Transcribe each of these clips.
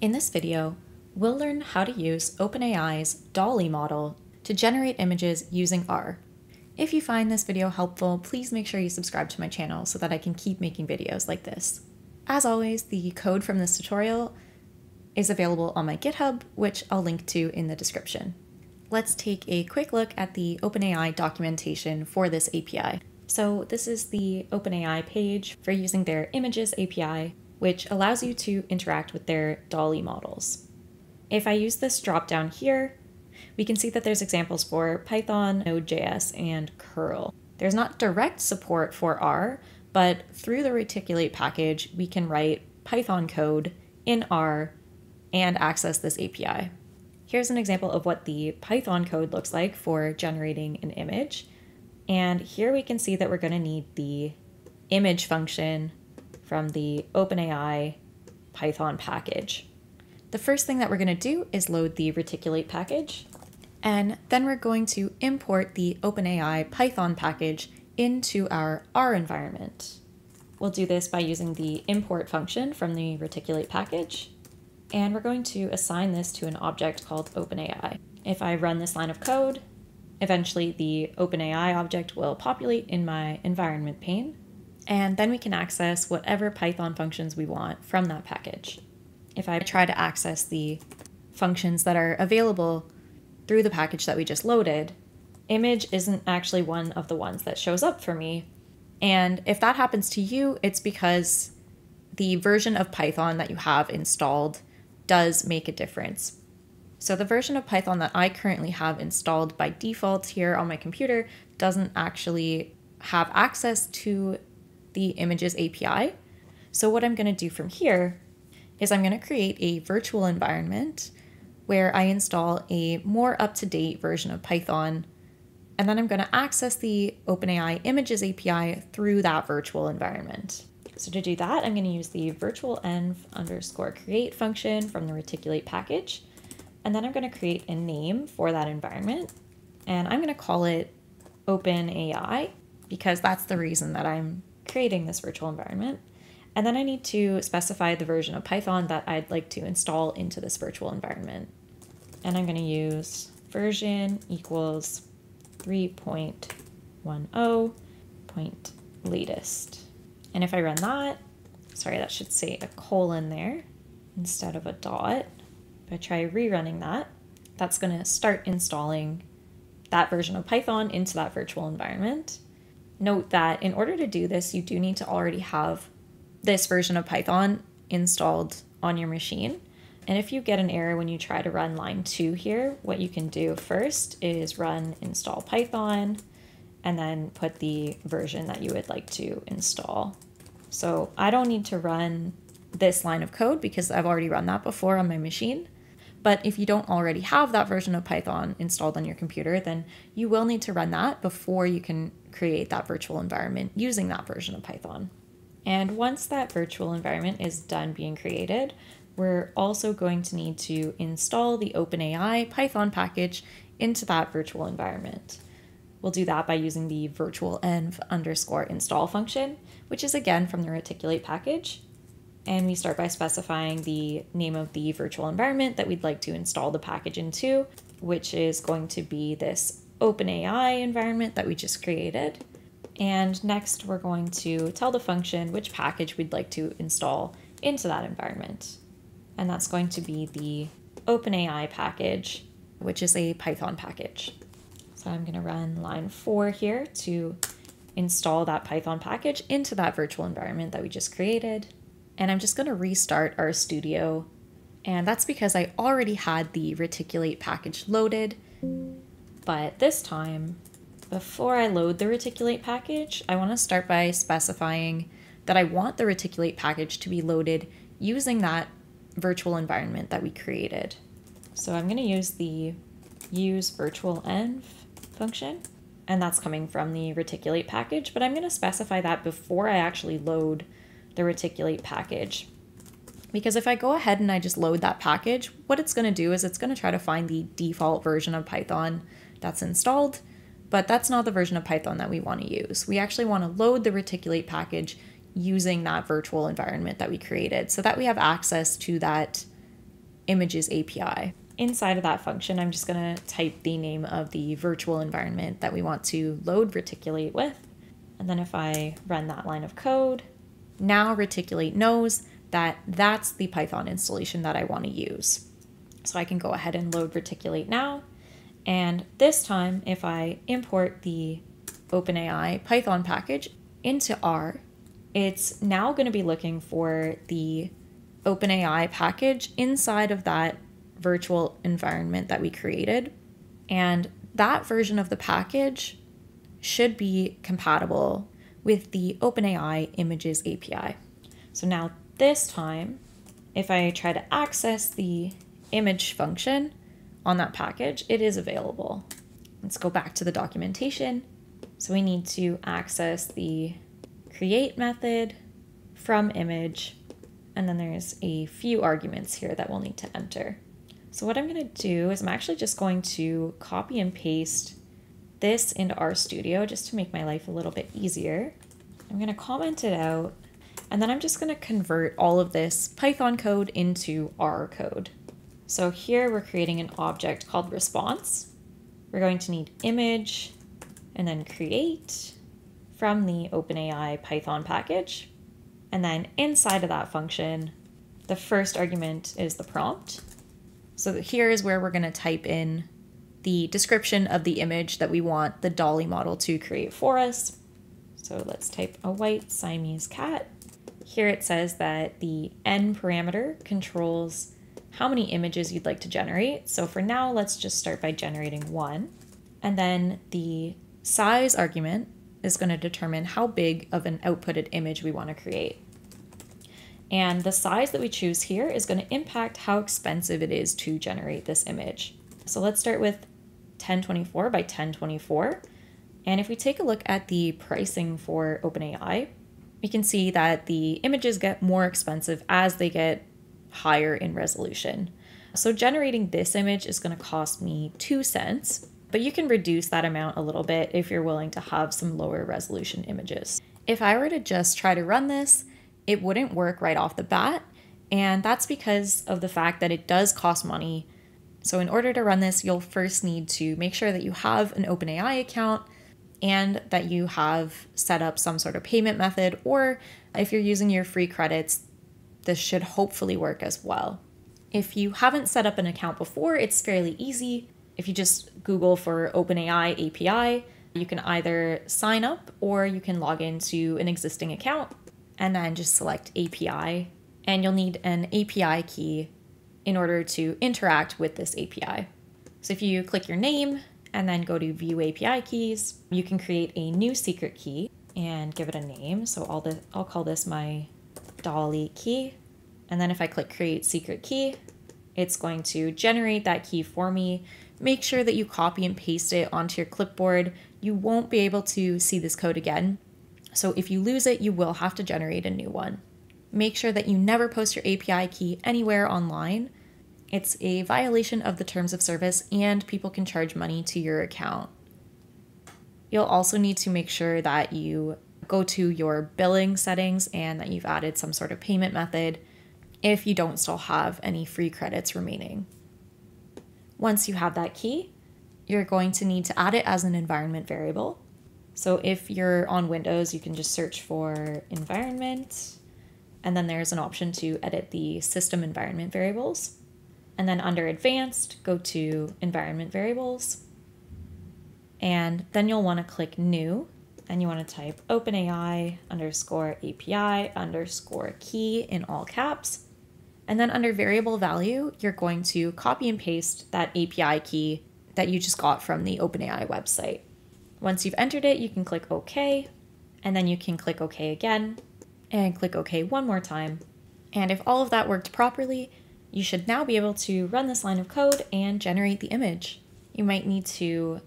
In this video, we'll learn how to use OpenAI's DALL-E model to generate images using R. If you find this video helpful, please make sure you subscribe to my channel so that I can keep making videos like this. As always, the code from this tutorial is available on my GitHub, which I'll link to in the description. Let's take a quick look at the OpenAI documentation for this API. So this is the OpenAI page for using their Images API, which allows you to interact with their DALL-E models. If I use this dropdown here, we can see that there's examples for Python, Node.js, and curl. There's not direct support for R, but through the reticulate package, we can write Python code in R and access this API. Here's an example of what the Python code looks like for generating an image. And here we can see that we're going to need the image function from the OpenAI Python package. The first thing that we're going to do is load the reticulate package, and then we're going to import the OpenAI Python package into our R environment. We'll do this by using the import function from the reticulate package, and we're going to assign this to an object called OpenAI. If I run this line of code, eventually the OpenAI object will populate in my environment pane. And then we can access whatever Python functions we want from that package. If I try to access the functions that are available through the package that we just loaded, image isn't actually one of the ones that shows up for me. And if that happens to you, it's because the version of Python that you have installed does make a difference. So the version of Python that I currently have installed by default here on my computer doesn't actually have access to the Images API. So what I'm going to do from here is I'm going to create a virtual environment where I install a more up-to-date version of Python, and then I'm going to access the OpenAI Images API through that virtual environment. So to do that, I'm going to use the virtualenv underscore create function from the reticulate package, and then I'm going to create a name for that environment, and I'm going to call it OpenAI because that's the reason that I'm creating this virtual environment. And then I need to specify the version of Python that I'd like to install into this virtual environment. And I'm going to use version equals 3.10.latest. And if I run that, sorry, that should say a colon there instead of a dot. If I try rerunning that, that's going to start installing that version of Python into that virtual environment. Note that in order to do this, you do need to already have this version of Python installed on your machine. And if you get an error when you try to run line 2 here, what you can do first is run install Python and then put the version that you would like to install. So I don't need to run this line of code because I've already run that before on my machine. But if you don't already have that version of Python installed on your computer, then you will need to run that before you can create that virtual environment using that version of Python. And once that virtual environment is done being created, we're also going to need to install the OpenAI Python package into that virtual environment. We'll do that by using the virtualenv underscore install function, which is again from the reticulate package. And we start by specifying the name of the virtual environment that we'd like to install the package into, which is going to be this OpenAI environment that we just created. And next, we're going to tell the function which package we'd like to install into that environment. And that's going to be the OpenAI package, which is a Python package. So I'm going to run line 4 here to install that Python package into that virtual environment that we just created. And I'm just going to restart RStudio. And that's because I already had the reticulate package loaded. But this time, before I load the reticulate package, I want to start by specifying that I want the reticulate package to be loaded using that virtual environment that we created. So I'm going to use the use_virtualenv function, and that's coming from the reticulate package, but I'm going to specify that before I actually load the reticulate package. Because if I go ahead and I just load that package, what it's going to do is it's going to try to find the default version of Python that's installed. But that's not the version of Python that we want to use. We actually want to load the reticulate package using that virtual environment that we created so that we have access to that images API. Inside of that function, I'm just gonna type the name of the virtual environment that we want to load reticulate with. And then if I run that line of code, now reticulate knows that that's the Python installation that I want to use. So I can go ahead and load reticulate now. And this time, if I import the OpenAI Python package into R, it's now going to be looking for the OpenAI package inside of that virtual environment that we created. And that version of the package should be compatible with the OpenAI images API. So now this time, if I try to access the image function on that package, it is available. Let's go back to the documentation. So we need to access the create method from image, and then there's a few arguments here that we'll need to enter. So what I'm gonna do is I'm actually just going to copy and paste this into RStudio just to make my life a little bit easier. I'm gonna comment it out, and then I'm just gonna convert all of this Python code into R code. So here we're creating an object called response. We're going to need image and then create from the OpenAI Python package. And then inside of that function, the first argument is the prompt. So here is where we're gonna type in the description of the image that we want the DALL-E model to create for us. So let's type a white Siamese cat. Here it says that the n parameter controls how many images you'd like to generate. So for now, let's just start by generating one. And then the size argument is going to determine how big of an outputted image we want to create. And the size that we choose here is going to impact how expensive it is to generate this image. So let's start with 1024 by 1024. And if we take a look at the pricing for OpenAI, we can see that the images get more expensive as they get higher in resolution. So generating this image is going to cost me 2 cents, but you can reduce that amount a little bit if you're willing to have some lower resolution images. If I were to just try to run this, it wouldn't work right off the bat. And that's because of the fact that it does cost money. So in order to run this, you'll first need to make sure that you have an OpenAI account and that you have set up some sort of payment method, or if you're using your free credits, this should hopefully work as well. If you haven't set up an account before, it's fairly easy. If you just Google for OpenAI API, you can either sign up or you can log into an existing account and then just select API, and you'll need an API key in order to interact with this API. So if you click your name and then go to view API keys, you can create a new secret key and give it a name. So I'll call this my DALL-E key. And then if I click create secret key, it's going to generate that key for me. Make sure that you copy and paste it onto your clipboard. You won't be able to see this code again. So if you lose it, you will have to generate a new one. Make sure that you never post your API key anywhere online. It's a violation of the terms of service, and people can charge money to your account. You'll also need to make sure that you go to your billing settings and that you've added some sort of payment method if you don't still have any free credits remaining. Once you have that key, you're going to need to add it as an environment variable. So if you're on Windows, you can just search for environment, and then there's an option to edit the system environment variables. And then under advanced, go to environment variables. And then you'll want to click new, and you want to type OpenAI_API_key in all caps. And then under variable value, you're going to copy and paste that API key that you just got from the OpenAI website. Once you've entered it, you can click OK, and then you can click OK again, and click OK one more time. And if all of that worked properly, you should now be able to run this line of code and generate the image. You might need to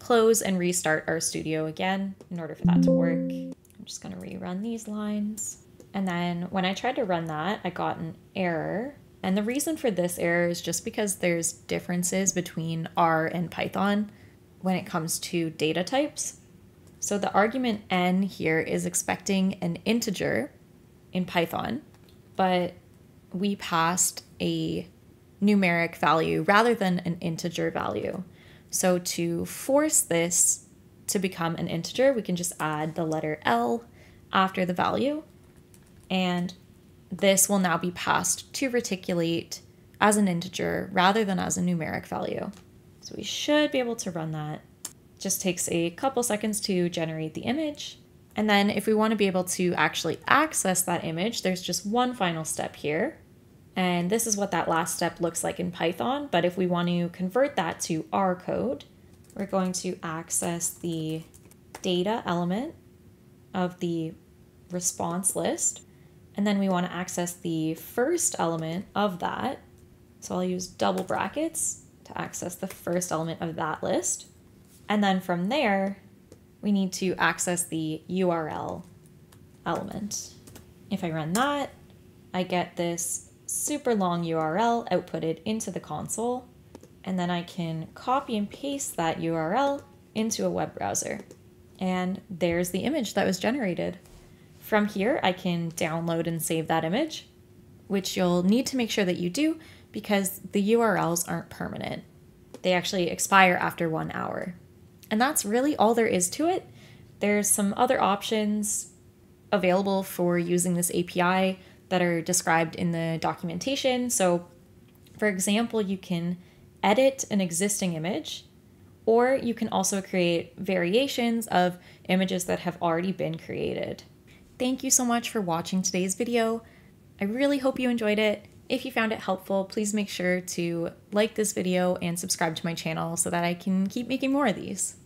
close and restart RStudio again in order for that to work. I'm just gonna rerun these lines. And then when I tried to run that, I got an error. And the reason for this error is just because there's differences between R and Python when it comes to data types. So the argument n here is expecting an integer in Python, but we passed a numeric value rather than an integer value. So to force this to become an integer, we can just add the letter L after the value, and this will now be passed to reticulate as an integer rather than as a numeric value. So we should be able to run that. Just takes a couple seconds to generate the image. And then if we want to be able to actually access that image, there's just one final step here. And this is what that last step looks like in Python. But if we want to convert that to R code, we're going to access the data element of the response list. And then we want to access the first element of that. So I'll use double brackets to access the first element of that list. And then from there, we need to access the URL element. If I run that, I get this super long URL outputted into the console, and then I can copy and paste that URL into a web browser. And there's the image that was generated. From here, I can download and save that image, which you'll need to make sure that you do because the URLs aren't permanent. They actually expire after 1 hour. And that's really all there is to it. There's some other options available for using this API that are described in the documentation. So for example, you can edit an existing image, or you can also create variations of images that have already been created. Thank you so much for watching today's video. I really hope you enjoyed it. If you found it helpful, please make sure to like this video and subscribe to my channel so that I can keep making more of these.